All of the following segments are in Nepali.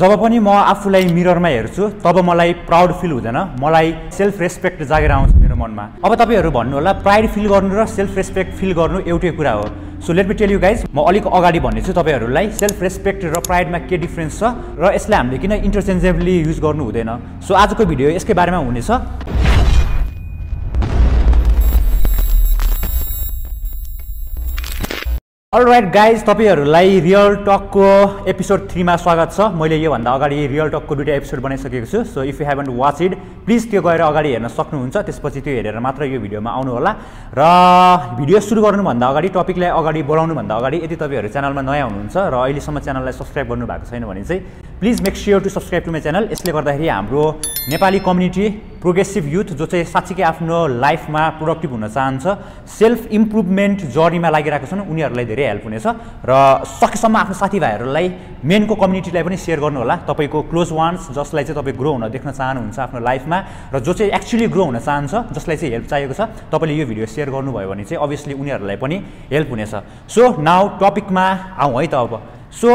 जब पनि म आफुलाई मिररमा हेर्छु तब मलाई प्राउड फिल हुँदैन मलाई सेल्फ रेस्पेक्ट जागेर आउँछ मेरो मनमा अब तपाईहरु भन्नु होला प्राइड फिल गर्नु र सेल्फ रेस्पेक्ट फिल गर्नु एउटै कुरा हो so let me tell you guys म अलिक अगाडि भन्ने छु तपाईहरुलाई सेल्फ रेस्पेक्ट र प्राइडमा के डिफरेन्स छ र यसलाई हामीले किन इन्टरचेन्जेबली युज गर्नु हुँदैन सो आजको भिडियो यसकै बारेमा हुनेछ Alright guys, तपाईहरुलाई Real Talk को episode 3 मा स्वागत छ। मैले यो भन्दा अगाडि Real Talk को दुईटा episode बनाइसकेको छु। So if you haven't watched it, please त्यो गएर अगाडि हेर्न सक्नुहुन्छ। त्यसपछि त्यो हेरेर मात्र यो भिडियोमा आउनु होला। र भिडियो सुरु गर्नु भन्दा अगाडि टपिकलाई अगाडि बढाउनु भन्दा अगाडि यदि तपाईहरु च्यानलमा नयाँ हुनुहुन्छ र अहिले सम्म च्यानललाई सब्स्क्राइब गर्नु भएको छैन भने चाहिँ please make sure to subscribe to my channel। यसले गर्दाखेरि हाम्रो नेपाली कम्युनिटी प्रोग्रेसिभ युथ जो चाहिँ साच्चै आफ्नो लाइफमा प्रोडक्टिभ हुन चाहन्छ सेल्फ इम्प्रुभमेन्ट जर्नीमा लागिरहेको छन् उनीहरुलाई धेरै हेल्प हुनेछ र सकेसम्म आफ्नो साथीभाइहरुलाई मेनको कम्युनिटीलाई पनि शेयर गर्नु होला तपाईको क्लोज वान्स जसलाई चाहिँ तपाई ग्रो हुन देख्न चाहनुहुन्छ आफ्नो लाइफमा र जो चाहिँ एक्चुअली ग्रो हुन चाहन्छ जसलाई चाहिँ हेल्प चाहिएको छ तपाईले यो भिडियो शेयर गर्नुभयो भने चाहिँ obviously उनीहरुलाई पनि हेल्प हुनेछ सो नाउ टपिकमा आउँ है त अब सो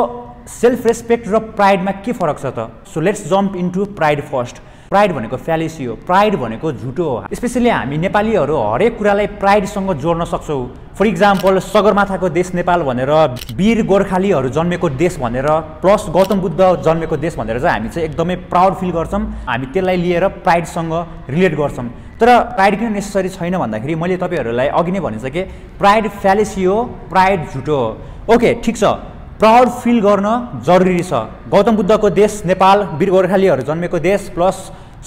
सेल्फ रेस्पेक्ट र प्राइडमा के फरक छ त so let's jump into pride first pride भनेको फ्यालेसी हो प्राइड भनेको झुटो हो स्पेशली हामी नेपालीहरु हरेक कुरालाई प्राइडसँग जोड्न सक्छौ फर इक्जाम्पल सगरमाथाको देश नेपाल भनेर वीर गोर्खालीहरु जन्मेको देश भनेर प्लस गौतम बुद्ध जन्मेको देश भनेर चाहिँ हामी चाहिँ एकदमै प्राउड फिल गर्छौं हामी त्यसलाई लिएर प्राइडसँग रिलेट गर्छौं तर प्राइड किन नेसेसरी छैन भन्दाखेरि मैले तपाईहरुलाई अघि नै भनिसके प्राइड फ्यालेसी हो प्राइड झुटो हो ओके ठीक छ प्राउड फिल गर्न जरुरी छ गौतम बुद्धको देश नेपाल वीर गोर्खालीहरु जन्मेको देश प्लस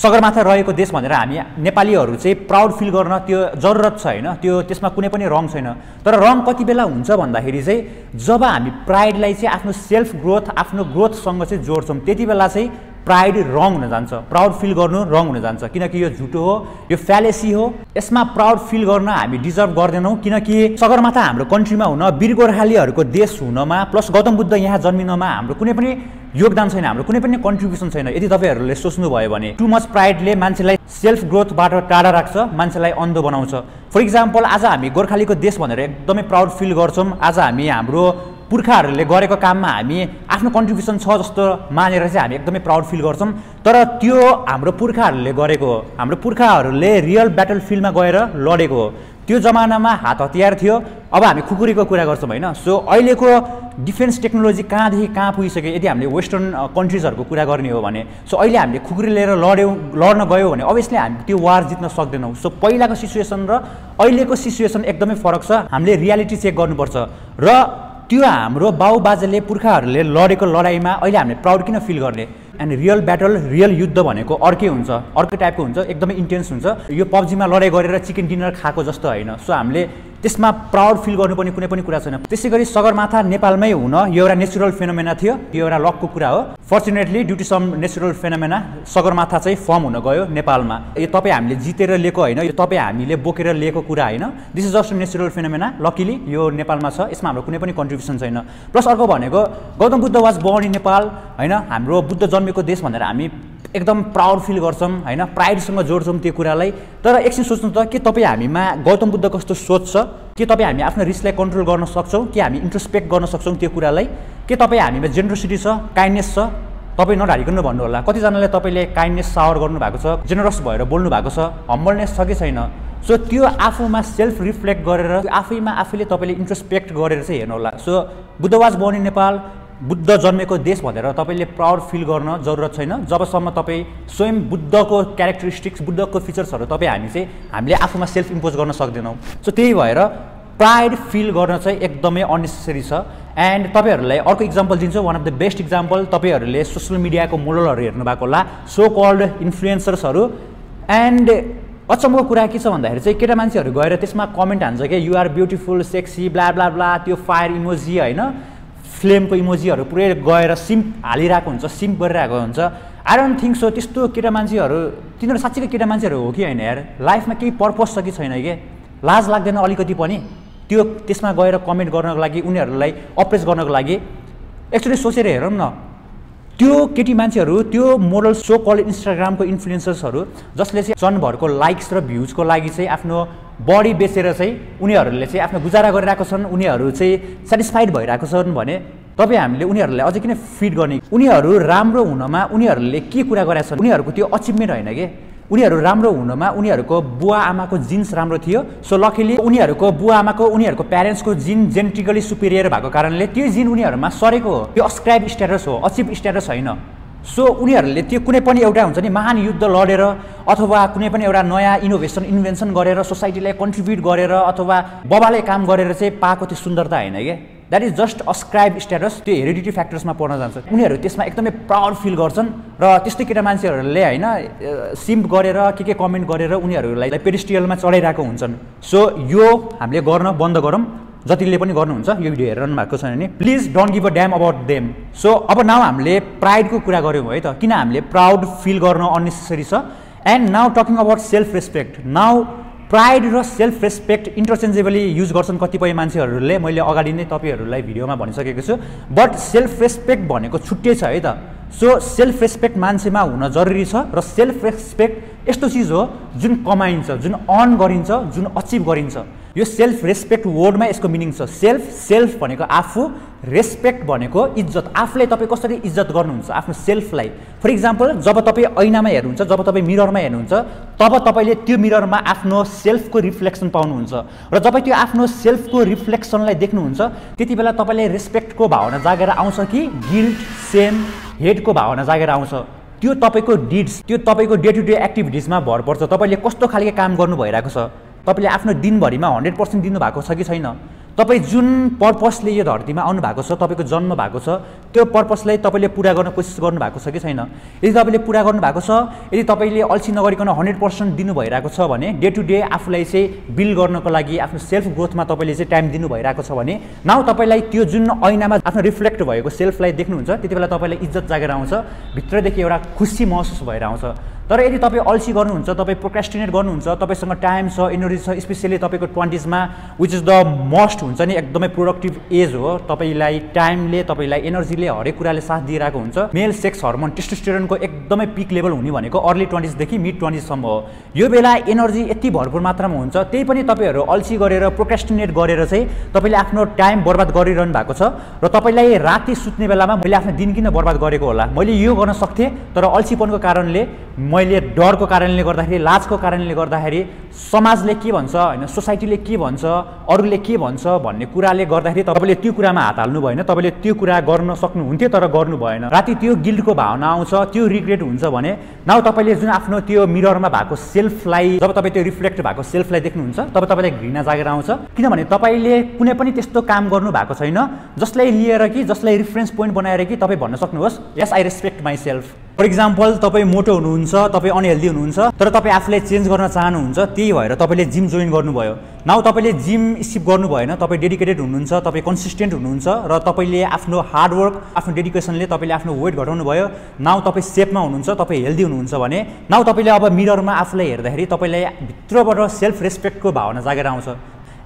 सगरमाथा रहेको देश भनेर हामी नेपालीहरु चाहिँ प्राउड फिल गर्न त्यो जरुरत छ हैन त्यो त्यसमा कुनै पनि रङ छैन तर रङ कति बेला हुन्छ भन्दाखेरि चाहिँ जब हामी प्राइडलाई चाहिँ आफ्नो सेल्फ ग्रोथ आफ्नो ग्रोथसँग चाहिँ जोड्छौं त्यतिबेला चाहिँ प्राइड रङ हुन जान्छ प्राउड फिल गर्नु रङ हुन जान्छ किनकि यो झुटो हो यो फ्यालेसी हो यसमा प्राउड फिल गर्न हामी डिजर्भ गर्दैनौ किनकि सगरमाथा हाम्रो कन्ट्रीमा हुन वीर गोर्खालीहरुको देश हुनमा प्लस गौतम बुद्ध यहाँ जन्मिनमा हाम्रो कुनै पनि योगदान छैन हाम्रो कुनै पनि कन्ट्रिब्युसन छैन यदि तपाईहरुले सोच्नु भयो भने टु मच प्राइडले मान्छेलाई सेल्फ ग्रोथबाट टाढा राख्छ मान्छेलाई अन्धो बनाउँछ फर इक्जाम्पल आज हामी गोर्खालीको देश भनेर एकदमै प्राउड फिल गर्छौं आज हामी हाम्रो पुर्खाहरुले गरेको काममा हामी आफ्नो कन्ट्रिब्युसन छ जस्तो मानेर चाहिँ हामी एकदमै प्राउड फिल गर्छौं तर त्यो हाम्रो पुर्खाहरुले गरेको हो हाम्रो पुर्खाहरुले रियल ब्याटल फिल्डमा गएर लडेको हो त्यो जमानामा हात हतियार थियो अब हामी खुकुरीको कुरा गर्छौं हैन सो अहिलेको डिफेन्स टेक्नोलोजी कहाँदेखि कहाँ पुगिसक्यो यदि हामीले वेस्टर्न कन्ट्रीजहरुको कुरा गर्ने हो भने सो अहिले हामीले खुकुरी लिएर लड्न गयो भने obviously हामी त्यो वार जित्न सक्दैनौ सो पहिलाको सिचुएसन र अहिलेको सिचुएसन एकदमै फरक छ हामीले रियालिटी चेक गर्नुपर्छ र त्यो हाम्रो बाउबाजेले पुर्खाहरुले लडेको लडाईमा अहिले हामीले प्राउड किन फिल गर्ने एन्ड रियल ब्याटल रियल युद्ध भनेको अर्कै हुन्छ अर्कै टाइपको हुन्छ एकदमै इन्टेन्स हुन्छ यो पब्जीमा लडाई गरेर चिकन डिनर खाएको जस्तो हैन सो हामीले त्यसमा प्राउड फिल गर्नुपर्ने कुनै पनि कुरा छैन त्यसैगरी सगरमाथा नेपालमै हुन यो एउटा नेचुरल फेनोमेना थियो यो एउटा लकको कुरा हो fortunately due to some natural phenomena Sagarmatha चाहिँ फर्म हुन गयो नेपालमा यो तपाई हामीले जितेर लिएको हैन यो तपाई हामीले बोकेर लिएको कुरा हैन this is just natural phenomena luckily यो नेपालमा छ यसमा हाम्रो कुनै पनि कन्ट्रिब्युसन छैन प्लस अर्को भनेको Gautam Buddha was born in Nepal हैन हाम्रो बुद्ध जन्मेको देश भनेर हामी एकदम प्राउड फिल गर्छौं हैन प्राइडसँग जोड्छौं त्यो कुरालाई तर एकछिन सोच्नु त के तपाई हामीमा गौतम बुद्ध कस्तो सोच छ के तपाई हामी आफ्नो रिसलाई कन्ट्रोल गर्न सक्छौं के हामी इन्ट्रोस्पेक्ट गर्न सक्छौं त्यो कुरालाई के तपाई हामीमा जेनरसिटी छ काइन्डनेस छ तपाई नढालिकन भन्नु होला कति जनाले तपाईले काइन्डनेस सावर गर्नु भएको छ जेनरस भएर बोल्नु भएको छ हम्बलनेस छ के छैन सो त्यो आफुमा सेल्फ रिफ्लेक्ट गरेर आफैमा आफैले तपाईले इन्ट्रोस्पेक्ट गरेर चाहिँ हेर्नु होला so Buddha was born in Nepal Buddha जन्मेको देश भनेर तपाईले प्राउड फिल गर्न जरुरत छैन जबसम्म तपाई स्वयं बुद्धको क्यारेक्टरिस्टिक्स बुद्धको फिचर्सहरु तपाई हामी चाहिँ हामीले आफुमा सेल्फ इम्पोज गर्न सक्दैनौ सो त्यही भएर प्राइड फिल गर्न चाहिँ एकदमै अननेसेसरी छ एन्ड तपाईहरुलाई अर्को एक्जाम्पल दिन्छु one of the best example तपाईहरुले सोशल मिडियाको मोडलहरु हेर्नु भएको होला सो कॉल्ड इन्फ्लुएन्सर्सहरु एन्ड अचम्मको कुरा के छ भन्दाखेरि चाहिँ केटा मान्छेहरु गएर त्यसमा कमेन्ट हान्छ के you are beautiful sexy blah blah blah त्यो फायर इमोजी हैन फ्लेमको इमोजीहरु पुरै गएर सिम्प हालिराको हुन्छ सिम्प गरिराको हुन्छ आई डोन्ट थिंक सो त्यस्तो केटा मान्छेहरु तिनीहरु साच्चै केटा मान्छेहरु हो कि हैन यार लाइफमा केही पर्पस छ कि छैन के लाज लाग्दैन अलिकति पनि त्यो त्यसमा गएर कमेन्ट गर्नको लागि उनीहरुलाई अप्रेस गर्नको लागि एक्चुअली सोचेर हेरौं न त्यो केटी मान्छेहरु त्यो मोडल सो कॉल्ड इन्स्टाग्रामको इन्फ्लुएन्सर्सहरु जसले चाहिँ जनभरको लाइक्स र भ्यूजको लागि चाहिँ आफ्नो बडी बेचेर चाहिँ उनीहरुले चाहिँ आफ्नो गुजारा गरिरहेको छन् उनीहरु चाहिँ सटिस्फाइड भइरहेको छन् भने तबे हामीले उनीहरुलाई अझै किन फिड गर्ने उनीहरु राम्रो हुनमा उनीहरुले के कुरा गरेछन् उनीहरुको त्यो अचीभमेन्ट हैन के उनीहरु राम्रो हुनमा उनीहरुको बुवा आमाको जिन्स राम्रो थियो सो लकीली उनीहरुको बुवा आमाको उनीहरुको प्यारेन्ट्सको जिन जेनेटिकली सुपीरियर भएको कारणले त्यो जिन उनीहरुमा सरेको हो त्यो अस्क्राइब स्टेटस हो अचीभ स्टेटस हैन सो उनीहरुले त्यो कुनै पनि एउटा हुन्छ नि महान युद्ध लडेर अथवा कुनै पनि एउटा नयाँ इनोभेसन इन्भेन्सन गरेर सोसाइटीलाई कन्ट्रिब्युट गरेर अथवा बबाले काम गरेर चाहिँ पाएको त्यो सुन्दरता हैन के That is just ascribed status to hereditary factors. My porn answer. Unihar, this proud feel gorson. Ra, this the kira manse le na simp gorera, kike comment gorera. Unihar like pedestal match alay raka unson. So yo, hamle gorna bonda goram. Jati le pani gorna unsa. Yo video run marko sani. Please don't give a damn about them. So ab now hamle pride ko kura gorim hoy ta. Kina hamle proud feel gorna unnecessary sa. And now talking about self-respect. Now. Pride र सेल्फ रेस्पेक्ट इंटरचेंजेबली यूज गर्छन् कतिपय मान्छेहरुले मैले अगाडि नै तपाईहरुलाई भिडियोमा भनिसकेको छु बट सेल्फ रेस्पेक्ट भनेको छुट्टै छ है त सो सेल्फ रेस्पेक्ट मान्छेमा हुन जरुरी छ र सेल्फ रेस्पेक्ट यस्तो चीज हो जुन कमाइन्छ जुन अर्न गरिन्छ जुन अचीभ गरिन्छ यो सेल्फ रेस्पेक्ट वर्डमा यसको मिनिङ छ सेल्फ सेल्फ भनेको आफू रेस्पेक्ट भनेको इज्जत आफूले तपाई कसरी इज्जत गर्नुहुन्छ आफ्नो सेल्फलाई फर एक्जाम्पल जब तपाई ऐनामा हेर्नुहुन्छ जब तपाई मिररमा हेर्नुहुन्छ तब तपाईले त्यो मिररमा आफ्नो सेल्फको रिफ्लेक्सन पाउनुहुन्छ र जब त्यो आफ्नो सेल्फको रिफ्लेक्सनलाई देख्नुहुन्छ त्यतिबेला तपाईले रेस्पेक्टको भावना जागेर आउँछ कि गिल्ट सेम हेडको भावना जागेर आउँछ त्यो तपाईको डिड्स त्यो तपाईको डे टु डे एक्टिभिटिजमा भर पर्छ तपाईले कस्तो खालको काम गर्नु भइराको छ तपाईले आफ्नो दिनभरिमा 100% दिनु भएको छ कि छैन तपाई जुन पर्पसले यो धरतीमा आउनु भएको छ तपाईको जन्म भएको छ त्यो पर्पसलाई तपाईले पूरा गर्न कोसिस गर्नु भएको छ कि छैन यदि तपाईले पूरा गर्नु भएको छ यदि तपाईले अल्छी नगरिकन 100% दिनु भइराको छ भने डे टु डे आफुलाई चाहिँ बिल्ड गर्नको लागि आफ्नो सेल्फ ग्रोथमा तपाईले चाहिँ टाइम दिनु भइराको छ भने नाउ तपाईलाई त्यो जुन ऐनामा आफ्नो रिफ्लेक्ट भएको सेल्फलाई देख्नुहुन्छ त्यतिबेला तपाईलाई इज्जत जागेर आउँछ भित्रदेखि एउटा खुशी महसुस भएर आउँछ तर यदि तपाई अल्छी गर्नुहुन्छ तपाई प्रोक्रास्टिनेट गर्नुहुन्छ तपाईसँग टाइम छ एनर्जी छ स्पेशली तपाईको 20s मा व्हिच इज द मोस्ट हुन्छ नि एकदमै प्रोडक्टिभ एज हो तपाईलाई टाइमले तपाईलाई एनर्जीले हरेक कुराले साथ दिइराको हुन्छ मेल सेक्स हार्मोन टेस्टोस्टेरोनको एकदमै पीक लेभल हुने भनेको अर्ली 20s देखि मिड 20s सम्म हो यो बेला एनर्जी यति भरपूर मात्रामा हुन्छ त्यै पनि तपाईहरु अल्छी गरेर प्रोक्रास्टिनेट गरेर चाहिँ तपाईले आफ्नो टाइम बर्बाद गरिरहनु भएको छ र तपाईलाई राति सुत्ने बेलामा मैले आफ्नो दिन किन बर्बाद गरेको होला मैले यो गर्न सक्थे तर अल्छीपनको कारणले मैले डरको कारणले गर्दाखेरि लाजको कारणले गर्दाखेरि समाजले के भन्छ हैन सोसाइटीले के भन्छ अरूले के भन्छ भन्ने कुराले गर्दाखेरि तपाईले त्यो कुरामा हात हाल्नु भएन तपाईले त्यो कुरा गर्न सक्नुहुन्थ्यो तर गर्नु भएन राति त्यो गिल्टको भावना आउँछ त्यो रिग्रेट हुन्छ भने नाउ तपाईले जुन आफ्नो त्यो मिररमा भएको सेल्फलाई जब तपाई त्यो रिफ्लेक्ट भएको सेल्फलाई देख्नुहुन्छ तब तपाईलाई घृणा जागेर आउँछ किनभने तपाईले कुनै पनि त्यस्तो काम गर्नु भएको छैन जसलाई लिएर कि जसलाई रेफरेन्स पोइन्ट बनाएर कि तपाई भन्न सक्नुहोस् yes I respect myself For example, तपाईं मोटो हुनुहुन्छ, तपाईं अनहेल्दी हुनुहुन्छ, तर तपाईं आफूलाई चेन्ज गर्न चाहनुहुन्छ, त्यही भएर तपाईले जिम जोइन गर्नुभयो। नाउ तपाईले जिम स्किप गर्नु भएन, तपाईं डेडिकेटेड हुनुहुन्छ, तपाईं कन्सिस्टेन्ट हुनुहुन्छ र तपाईले आफ्नो हार्ड वर्क, आफ्नो डेडिकेसनले तपाईले आफ्नो वेट घटाउनु भयो। नाउ तपाईं शेपमा हुनुहुन्छ, तपाईं हेल्दी हुनुहुन्छ भने, नाउ तपाईले अब मिररमा आफूलाई हेर्दाखेरि तपाईलाई भित्रबाट सेल्फ रेस्पेक्टको भावना जागेर आउँछ।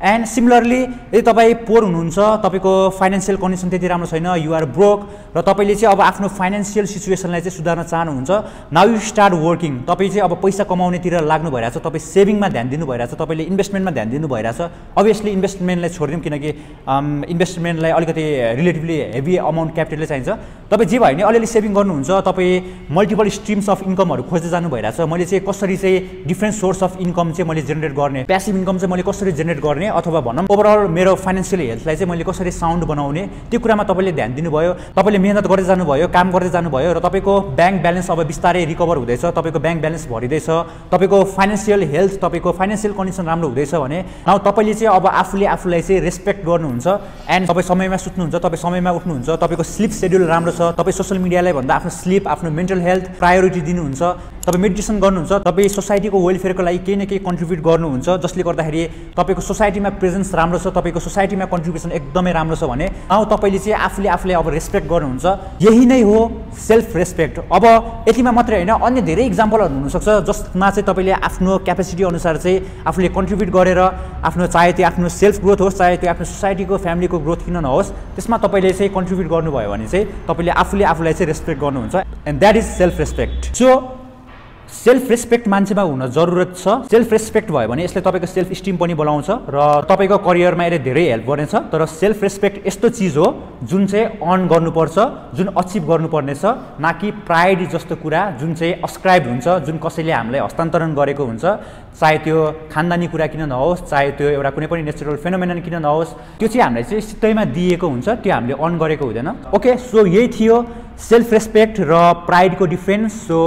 And similarly, यदि तपाई पोर हुनुहुन्छ, तपाईको फाइनान्शियल कन्डिसन त्यति राम्रो छैन, यु आर ब्रोक र तपाईले चाहिँ अब आफ्नो फाइनान्शियल सिचुएसनलाई चाहिँ सुधार्न चाहनुहुन्छ, नाउ यु स्टार्ट वर्किङ, तपाई चाहिँ अब पैसा कमाउनेतिर लाग्नु भइराछ, तपाई सेभिङमा ध्यान दिनु भइराछ, तपाईले इन्भेस्टमेन्टमा ध्यान दिनु भइराछ। अभियसली इन्भेस्टमेन्टलाई छोड्दियौं किनकि इन्भेस्टमेन्टलाई अलिकति रिलेटिभली हेभी अमाउन्ट क्यापिटलले चाहिन्छ। तपाई जे भयो नि अलिअलि सेभिङ गर्नुहुन्छ, तपाई मल्टिपल स्ट्रीम्स अफ इन्कमहरु खोज्दै जानु भइराछ। मैले चाहिँ कसरी चाहिँ डिफरेन्ट सोर्स अफ इन्कम चाहिँ मैले जेनेरेट गर्ने, प्यासिभ इन्कम चाहिँ मैले कसरी जेनेरेट गर्ने अथवा भनम ओभरअल मेरो फाइनान्शियल हेल्थलाई चाहिँ मैले कसरी साउन्ड बनाउने त्यो कुरामा तपाईले ध्यान दिनुभयो तपाईले मेहनत गर्दै जानुभयो काम गर्दै जानुभयो र तपाईको बैंक ब्यालेन्स अब बिस्तारै रिकभर हुँदैछ तपाईको बैंक ब्यालेन्स भरिदैछ तपाईको फाइनान्शियल हेल्थ तपाईको फाइनान्शियल कन्डिसन राम्रो हुँदैछ भने नाउ तपाईले चाहिँ अब आफूले आफूलाई चाहिँ रेस्पेक्ट गर्नुहुन्छ एन्ड तपाई समयमा सुत्नुहुन्छ तपाई समयमा उठ्नुहुन्छ तपाईको स्लीप शेड्युल राम्रो छ तपाई सोशल मिडियालाई भन्दा आफ्नो स्लीप आफ्नो मेन्टल हेल्थ प्रायोरिटी दिनुहुन्छ तपाई मेडिटेसन गर्नुहुन्छ तपाई सोसाइटीको वेलफेयरको लागि केही न केही कन्ट्रिब्युट गर्नुहुन्छ जसले गर्दाखेरि तपाईको सोसाइटी मा प्रेजेन्स राम्रो छ तपाईको सोसाइटीमा कन्ट्रिब्युसन एकदमै राम्रो छ भने नाउ तपाईले चाहिँ आफूले आफूलाई अब रेस्पेक्ट गर्नुहुन्छ यही नै हो सेल्फ रेस्पेक्ट अब यतिमा मात्रै हैन अन्य धेरै एक्जाम्पलहरु हुन सक्छ जसमा चाहिँ तपाईले आफ्नो क्यापेसिटी अनुसार चाहिँ आफूले कन्ट्रिब्युट गरेर आफ्नो चाहे त्यो आफ्नो सेल्फ ग्रोथ होस् चाहे त्यो आफ्नो सोसाइटीको फ्यामिलीको ग्रोथ किन नहोस् त्यसमा तपाईले चाहिँ कन्ट्रिब्युट गर्नुभयो भने चाहिँ तपाईले आफूलाई चाहिँ रेस्पेक्ट गर्नुहुन्छ and that is self respect so self respect मान्छेमा हुन जरुरत छ। सेल्फ रेस्पेक्ट भयो भने यसले तपाईको सेल्फ स्टीम पनि बढाउँछ र तपाईको करियरमा यसले धेरै हेल्प गर्नेछ। तर सेल्फ रेस्पेक्ट यस्तो चीज हो जुन चाहिँ अर्न गर्नुपर्छ, जुन अचीभ गर्नुपर्ने छ, न कि प्राइड जस्तो कुरा जुन चाहिँ अस्क्राइब हुन्छ, जुन कसैले हामीलाई हस्तान्तरण गरेको हुन्छ। चाहे त्यो खानदानी कुरा किन नहोस्, चाहे त्यो एउटा कुनै पनि नेचुरल फेनोमेनन किन नहोस्, त्यो चाहिँ हामीलाई चाहिँ सितैमा दिएको हुन्छ, त्यो हामीले अर्न गरेको हुँदैन। ओके, सो यही थियो सेल्फ रेस्पेक्ट र प्राइडको डिफरेन्स। सो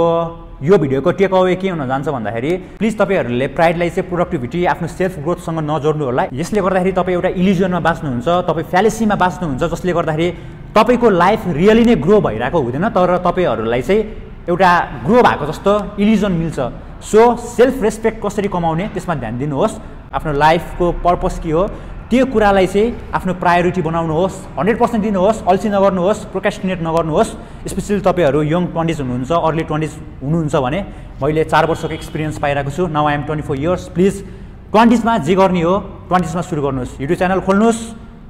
यो भिडियोको टेक अवे के हुन जान्छ भन्दाखेरि प्लिज तपाईहरुले प्राइडलाई चाहिँ प्रोडक्टिभिटी आफ्नो सेल्फ ग्रोथ सँग नजोड्नु होला। यसले गर्दाखेरि तपाई एउटा इल्युजनमा बाँच्नुहुन्छ, तपाई फ्यालेसीमा बाँच्नुहुन्छ, जसले गर्दाखेरि तपाईको लाइफ रियली नै ग्रो भइराको हुँदैन, तर तपाईहरुलाई चाहिँ एउटा ग्रो भएको जस्तो इल्युजन मिल्छ। सो सेल्फ रेस्पेक्ट कसरी कमाउने त्यसमा ध्यान दिनुहोस्, आफ्नो लाइफको पर्पस के हो त्यो कुरालाई चाहिँ आफ्नो प्रायोरिटी बनाउनुहोस्, 100% दिनुहोस्, अल्छी नगर्नुहोस्, प्रोक्रास्टिनेट नगर्नुहोस्। स्पेशली तपाईहरु यङ 20s हुनुहुन्छ, अर्ली 20s हुनुहुन्छ भने मैले 4 वर्षको एक्सपीरियन्स पाइराको छु। Now I am 24 years. Please 20s मा जे गर्ने हो 20s मा सुरु गर्नुहोस्, युट्युब च्यानल खोल्नुहोस्,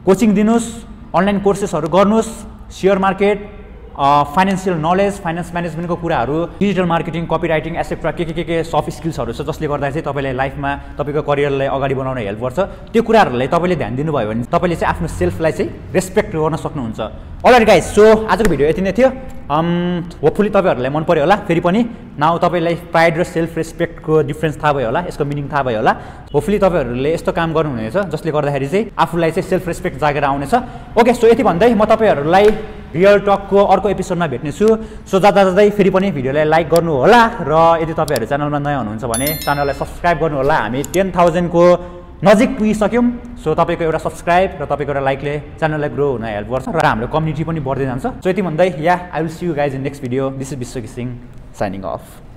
कोचिङ दिनुहोस्, अनलाइन कोर्सेसहरु गर्नुहोस्, share market, financial knowledge, finance म्यानेजमेन्टको कुराहरु, डिजिटल मार्केटिङ, कपिराइटिङ, एसेट्रा, के सफ्ट स्किल्सहरु छ, जसले गर्दा चाहिँ तपाईलाई लाइफमा तपाईको करियरलाई अगाडि बढाउन हेल्प गर्छ। त्यो कुराहरुलाई तपाईले ध्यान दिनुभयो भने तपाईले चाहिँ आफ्नो सेल्फलाई चाहिँ रेस्पेक्ट गर्न सक्नुहुन्छ। अलराइट गाइस, सो आजको भिडियो यति नै थियो। होपफुली तपाईहरुलाई मन पर्यो होला। फेरि पनि नाउ तपाईलाई प्राइड र सेल्फ रेस्पेक्टको डिफरेन्स थाहा भयो होला, यसको मिनिङ थाहा भयो होला। होपफुली तपाईहरुले यस्तो काम गर्नुहुनेछ जसले गर्दाखेरि चाहिँ आफुलाई चाहिँ सेल्फ रेस्पेक्ट जागेर आउनेछ। ओके, सो यति भन्दै म तपाईहरुलाई रियल टक को अर्को एपिसोडमा भेट्नेछु। सो जाँदा जाँदै फेरि पनि भिडियोलाई लाइक गर्नु होला र यदि तपाईहरु च्यानलमा नयाँ हुनुहुन्छ भने च्यानललाई सब्स्क्राइब गर्नु होला। हामी 10000 को नजिक पुगिसक्यौं। सो तपाईको एउटा सब्स्क्राइब र तपाईको एउटा लाइकले च्यानललाई ग्रो हुन हेल्प गर्छ र हाम्रो कम्युनिटी पनि बढ्दै जान्छ। सो यति भन्दै yeah I will see you guys in next video. This is विश्वकिसिङ साइनिङ अफ।